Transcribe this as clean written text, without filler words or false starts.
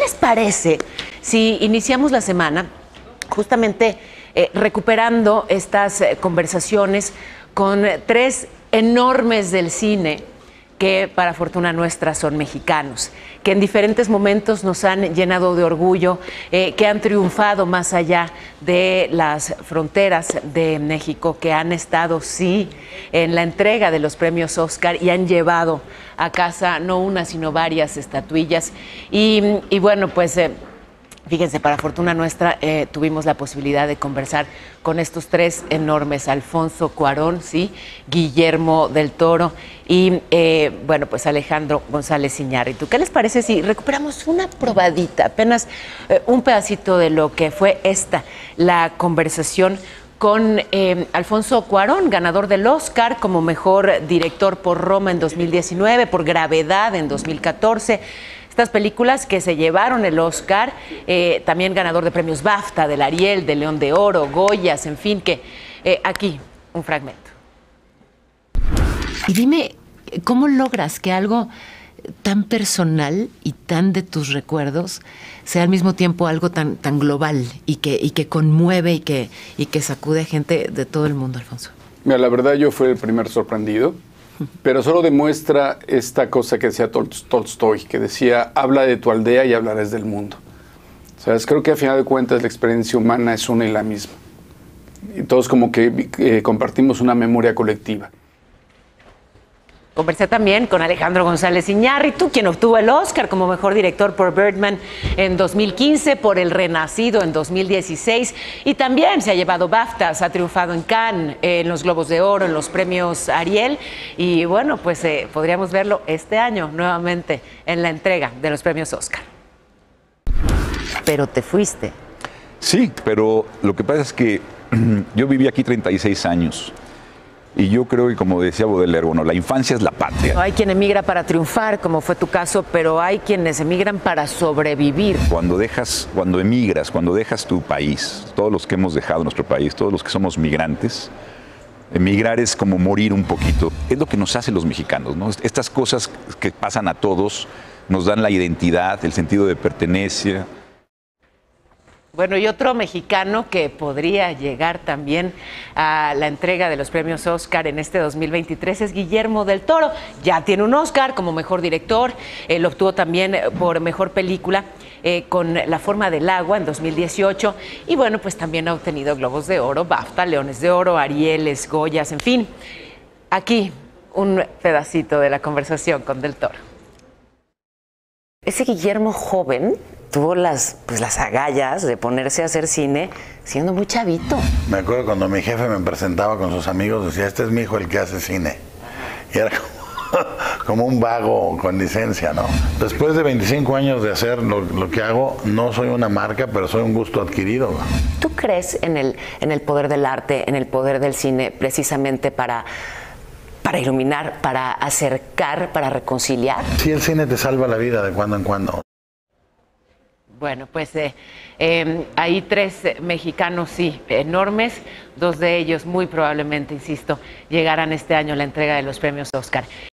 les parece si iniciamos la semana justamente recuperando estas conversaciones con tres enormes del cine que, para fortuna nuestra, son mexicanos, que en diferentes momentos nos han llenado de orgullo, que han triunfado más allá de las fronteras de México, que han estado, sí, en la entrega de los premios Oscar y han llevado a casa no una, sino varias estatuillas. Y bueno, pues... fíjense, para fortuna nuestra tuvimos la posibilidad de conversar con estos tres enormes, Alfonso Cuarón, ¿sí?, Guillermo del Toro y, bueno, pues Alejandro González Iñárritu. ¿Qué les parece si recuperamos una probadita, apenas un pedacito de lo que fue esta, la conversación con Alfonso Cuarón, ganador del Oscar como mejor director por Roma en 2019, por Gravedad en 2014, estas películas que se llevaron el Oscar, también ganador de premios BAFTA, del Ariel, del León de Oro, Goyas, en fin, que aquí un fragmento. Y dime, ¿cómo logras que algo tan personal y tan de tus recuerdos sea al mismo tiempo algo tan global y que conmueve y que sacude a gente de todo el mundo, Alfonso? Mira, la verdad yo fui el primer sorprendido. Pero solo demuestra esta cosa que decía Tolstói, que decía, habla de tu aldea y hablarás del mundo. ¿Sabes? Creo que al final de cuentas la experiencia humana es una y la misma. Y todos como que compartimos una memoria colectiva. Conversé también con Alejandro González Iñárritu, quien obtuvo el Oscar como mejor director por Birdman en 2015, por El Renacido en 2016, y también se ha llevado BAFTAs, ha triunfado en Cannes, en los Globos de Oro, en los premios Ariel, y bueno, pues podríamos verlo este año nuevamente en la entrega de los premios Oscar. Pero te fuiste. Sí, pero lo que pasa es que yo viví aquí 36 años. Y yo creo que, como decía Baudelaire, bueno, la infancia es la patria. No hay quien emigra para triunfar, como fue tu caso, pero hay quienes emigran para sobrevivir. Cuando dejas tu país, todos los que hemos dejado nuestro país, todos los que somos migrantes, emigrar es como morir un poquito. Es lo que nos hace los mexicanos, ¿no? Estas cosas que pasan a todos nos dan la identidad, el sentido de pertenencia. Bueno, y otro mexicano que podría llegar también a la entrega de los premios Oscar en este 2023 es Guillermo del Toro. Ya tiene un Oscar como mejor director, lo obtuvo también por mejor película con La Forma del Agua en 2018. Y bueno, pues también ha obtenido Globos de Oro, BAFTA, Leones de Oro, Arieles, Goyas, en fin. Aquí un pedacito de la conversación con del Toro. Ese Guillermo joven tuvo las agallas de ponerse a hacer cine siendo muy chavito. Me acuerdo cuando mi jefe me presentaba con sus amigos, decía, este es mi hijo el que hace cine. Y era como un vago con licencia, ¿no? Después de 25 años de hacer lo que hago, no soy una marca, pero soy un gusto adquirido. ¿Tú crees en el poder del arte, en el poder del cine, precisamente para iluminar, para acercar, para reconciliar? Sí, el cine te salva la vida de cuando en cuando. Bueno, pues hay tres mexicanos, sí, enormes. Dos de ellos muy probablemente, insisto, llegarán este año a la entrega de los premios Oscar.